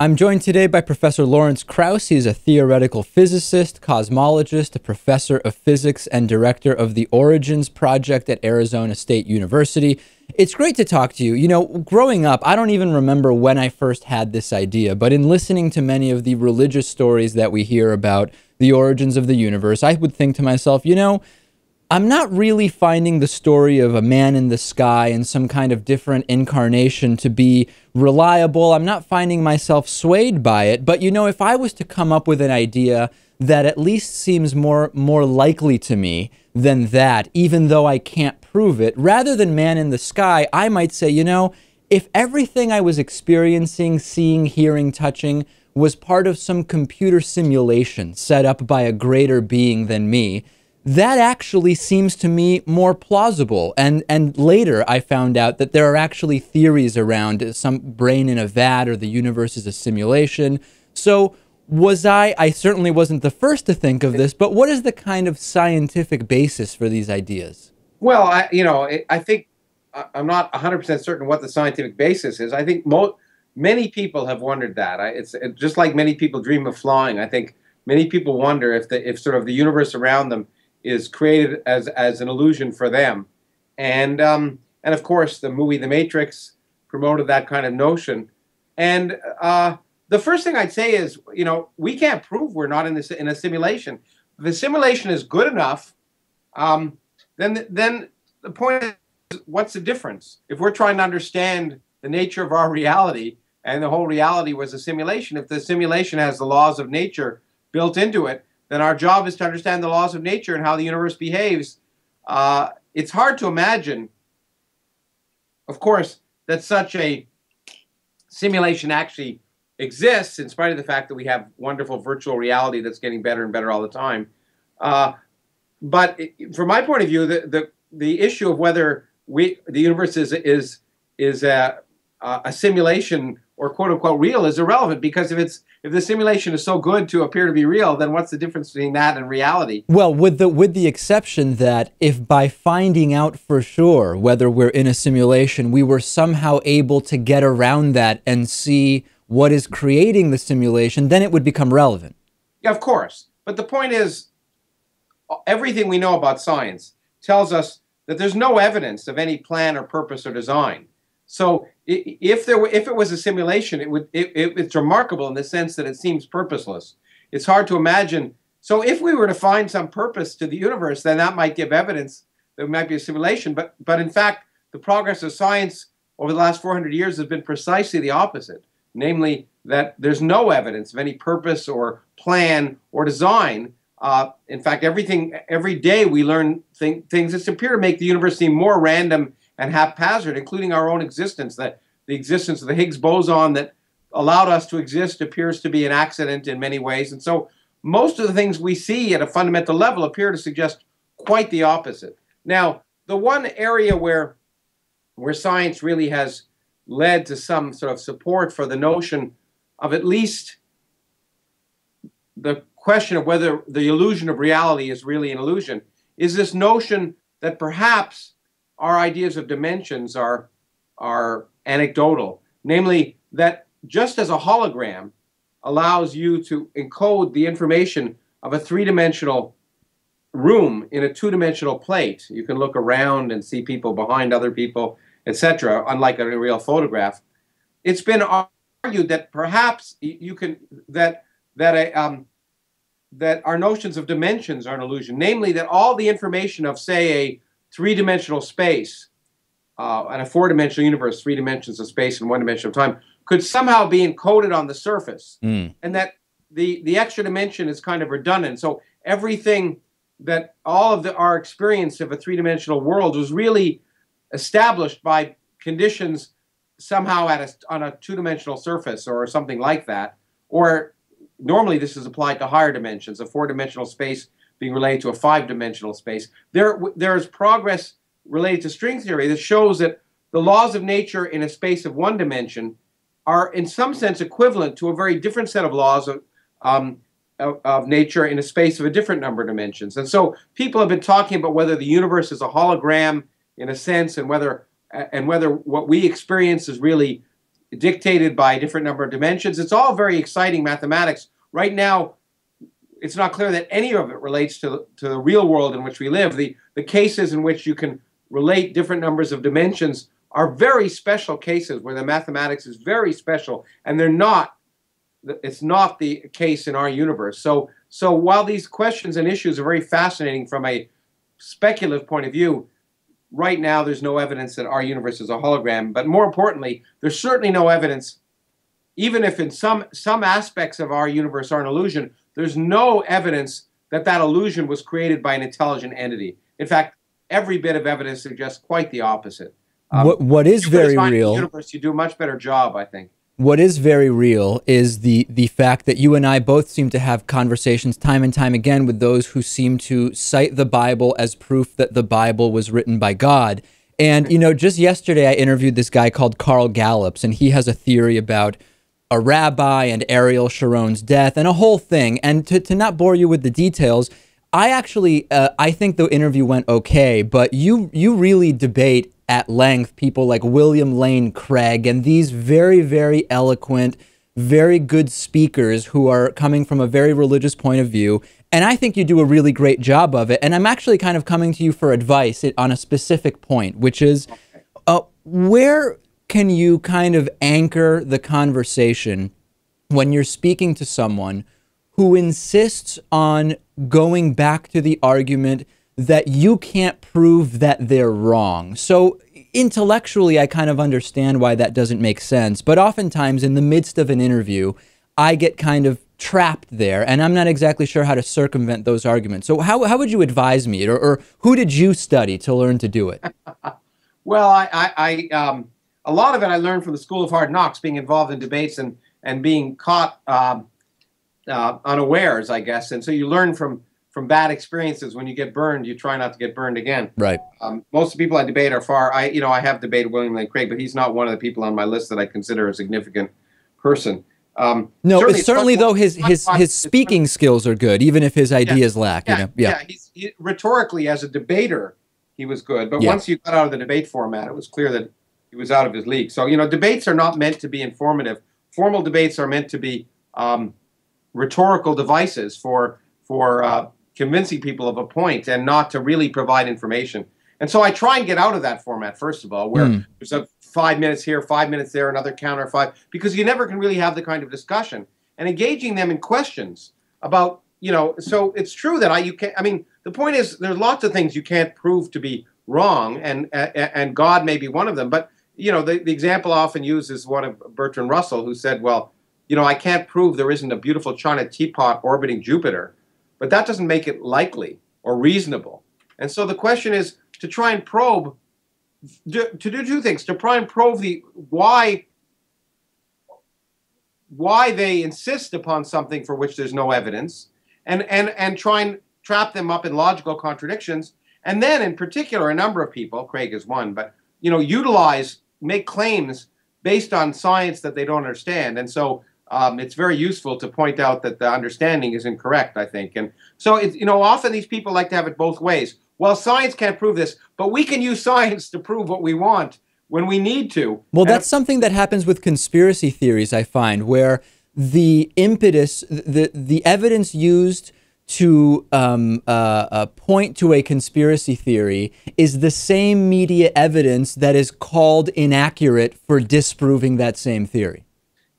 I'm joined today by Professor Lawrence Krauss. He's a theoretical physicist, cosmologist, a professor of physics, and director of the Origins Project at Arizona State University. It's great to talk to you. You know, growing up, I don't even remember when I first had this idea, but in listening to many of the religious stories that we hear about the origins of the universe, I would think to myself, you know, I'm not really finding the story of a man in the sky and some kind of different incarnation to be reliable. I'm not finding myself swayed by it. But, you know, if I was to come up with an idea that at least seems more likely to me than that, even though I can't prove it, rather than man in the sky, I might say, you know, if everything I was experiencing, seeing, hearing, touching was part of some computer simulation set up by a greater being than me, that actually seems to me more plausible. And later I found out that there are actually theories around some brain in a vat or the universe is a simulation. So I certainly wasn't the first to think of this, but what is the kind of scientific basis for these ideas? Well, I think I'm not 100% certain what the scientific basis is. I think many people have wondered that. It's just like many people dream of flying. I think many people wonder if sort of the universe around them is created as an illusion for them. And of course, the movie The Matrix promoted that kind of notion. And the first thing I'd say is, you know, we can't prove we're not in a simulation. If the simulation is good enough, then the point is, what's the difference? If we're trying to understand the nature of our reality and the whole reality was a simulation, if the simulation has the laws of nature built into it, then our job is to understand the laws of nature and how the universe behaves. It's hard to imagine, of course, that such a simulation actually exists, in spite of the fact that we have wonderful virtual reality that's getting better and better all the time. But from my point of view, the issue of whether the universe is a simulation or quote-unquote real is irrelevant, because if the simulation is so good to appear to be real, then what's the difference between that and reality? Well, with the exception that if by finding out for sure whether we're in a simulation, we were somehow able to get around that and see what is creating the simulation, then it would become relevant. Yeah, of course. But the point is, everything we know about science tells us that there's no evidence of any plan or purpose or design. So if it was a simulation, it's remarkable in the sense that it seems purposeless. It's hard to imagine. So if we were to find some purpose to the universe, then that might give evidence that it might be a simulation. But in fact, the progress of science over the last 400 years has been precisely the opposite, namely that there's no evidence of any purpose or plan or design. In fact, every day we learn things that appear to make the universe seem more random and haphazard, including our own existence. That the existence of the Higgs boson that allowed us to exist appears to be an accident in many ways. And so most of the things we see at a fundamental level appear to suggest quite the opposite. Now, the one area where science really has led to some sort of support for the notion of at least the question of whether the illusion of reality is really an illusion is this notion that perhaps our ideas of dimensions are anecdotal, namely that just as a hologram allows you to encode the information of a three-dimensional room in a two-dimensional plate, you can look around and see people behind other people, etc., unlike a real photograph, it's been argued that perhaps you can that our notions of dimensions are an illusion, namely that all the information of, say, a three-dimensional space and a four-dimensional universe, 3 dimensions of space and 1 dimension of time, could somehow be encoded on the surface. And that the extra dimension is kind of redundant. So everything that all of our experience of a three-dimensional world was really established by conditions somehow on a two-dimensional surface or something like that. Or normally this is applied to higher dimensions, a four-dimensional space being related to a 5-dimensional space. There is progress related to string theory that shows that the laws of nature in a space of 1 dimension are in some sense equivalent to a very different set of laws of nature in a space of a different number of dimensions. And so people have been talking about whether the universe is a hologram in a sense, and whether what we experience is really dictated by a different number of dimensions. It's all very exciting mathematics. Right now, it's not clear that any of it relates to the real world in which we live. The cases in which you can relate different numbers of dimensions are very special cases where the mathematics is very special, and they're not, it's not the case in our universe. So while these questions and issues are very fascinating from a speculative point of view, right now there's no evidence that our universe is a hologram. But more importantly, there's certainly no evidence, even if in some aspects of our universe are an illusion, there's no evidence that that illusion was created by an intelligent entity. In fact, every bit of evidence suggests quite the opposite. What is very real, universe, you do a much better job, I think. What is very real is the fact that you and I both seem to have conversations time and time again with those who seem to cite the Bible as proof that the Bible was written by God. And, you know, just yesterday I interviewed this guy called Carl Gallups, and he has a theory about a rabbi and Ariel Sharon's death and a whole thing. And to not bore you with the details, I actually, I think the interview went okay, but you really debate at length people like William Lane Craig and these very, very eloquent, very good speakers who are coming from a very religious point of view. And I think you do a really great job of it. And I'm actually kind of coming to you for advice on a specific point, which is where can you kind of anchor the conversation when you're speaking to someone who insists on going back to the argument that you can't prove that they're wrong? So intellectually, I kind of understand why that doesn't make sense. But oftentimes in the midst of an interview, I get kind of trapped there, and I'm not exactly sure how to circumvent those arguments. So how would you advise me, or who did you study to learn to do it? Well, I a lot of it I learned from the School of Hard Knocks, being involved in debates and being caught unawares, I guess. And so you learn from bad experiences. When you get burned, you try not to get burned again. Right. Most of the people I debate are far. I have debated William Lane Craig, but he's not one of the people on my list that I consider a significant person. No, certainly though his speaking skills are good, even if his ideas lack. Yeah, you know? Yeah. He, rhetorically, as a debater, he was good. But once you got out of the debate format, it was clear that he was out of his league. So, you know, debates are not meant to be informative. Formal debates are meant to be rhetorical devices for convincing people of a point, and not to really provide information. And so I try and get out of that format, first of all, where there's a 5 minutes here, 5 minutes there, another counter, five, because you never can really have the kind of discussion. And engaging them in questions about, you know, so it's true that you can't, I mean, the point is there's lots of things you can't prove to be wrong, and God may be one of them. But, you know, the example I often use is one of Bertrand Russell, who said, well, you know, I can't prove there isn't a beautiful China teapot orbiting Jupiter, but that doesn't make it likely or reasonable. And so the question is to try and probe, to do two things, to try and probe the why they insist upon something for which there's no evidence, and try and trap them up in logical contradictions. And then in particular, a number of people, Craig is one, but, you know, make claims based on science that they don't understand. And so it's very useful to point out that the understanding is incorrect, I think. And so, you know, often these people like to have it both ways. Well, science can't prove this, but we can use science to prove what we want when we need to. Well, that's something that happens with conspiracy theories, I find, where the impetus, the evidence used to point to a conspiracy theory is the same media evidence that is called inaccurate for disproving that same theory.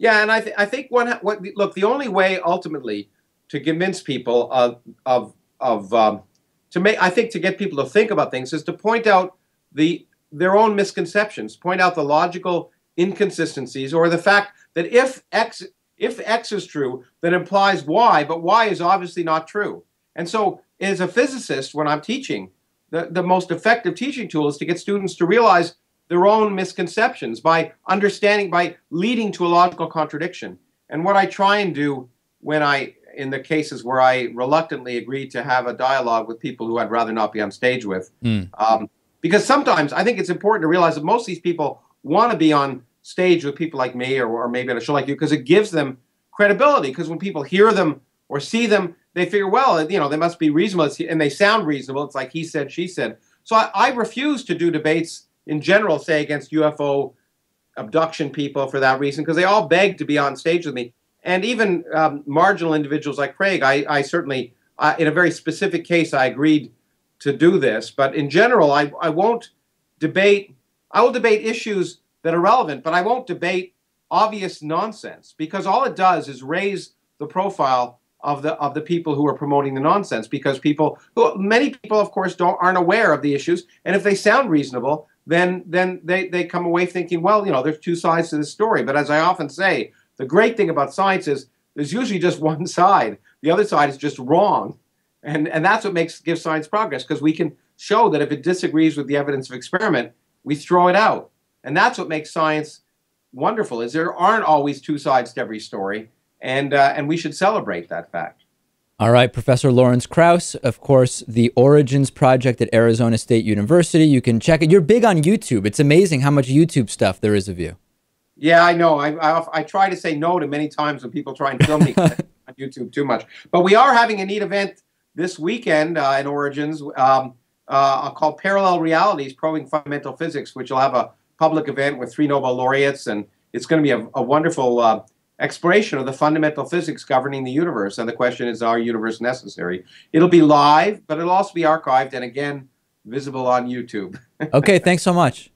Yeah, and I think look, the only way ultimately to convince people to get people to think about things is to point out their own misconceptions, point out the logical inconsistencies, or the fact that if X is true, that implies Y, but Y is obviously not true. And so, as a physicist, when I'm teaching, the most effective teaching tool is to get students to realize their own misconceptions by understanding, by leading to a logical contradiction. And what I try and do when in the cases where I reluctantly agree to have a dialogue with people who I'd rather not be on stage with, because sometimes I think it's important to realize that most of these people want to be on stage with people like me, or maybe on a show like you, because it gives them credibility. Because when people hear them or see them, they figure, well, you know, they must be reasonable, and they sound reasonable. It's like he said, she said. So I refuse to do debates in general, say against UFO abduction people for that reason, because they all begged to be on stage with me. And even marginal individuals like Craig, I certainly, in a very specific case, I agreed to do this. But in general, I won't debate. I will debate issues that are relevant, but I won't debate obvious nonsense, because all it does is raise the profile of the people who are promoting the nonsense, because people, many people, of course, aren't aware of the issues. And if they sound reasonable, then they come away thinking, well, you know, there's two sides to this story. But as I often say, the great thing about science is there's usually just one side. The other side is just wrong. And that's what gives science progress, because we can show that if it disagrees with the evidence of experiment, we throw it out. And that's what makes science wonderful, is there aren't always two sides to every story. And we should celebrate that fact. All right, Professor Lawrence Krauss, of course, the Origins Project at Arizona State University. You can check it. You're big on YouTube. It's amazing how much YouTube stuff there is of you. Yeah, I know. I try to say no to many times when people try and film me on YouTube too much. But we are having a neat event this weekend at Origins called Parallel Realities, Probing Fundamental Physics, which will have a public event with 3 Nobel laureates. And it's going to be a wonderful exploration of the fundamental physics governing the universe. And the question is, our universe necessary? It'll be live, but it'll also be archived and, again, visible on YouTube. Okay, thanks so much.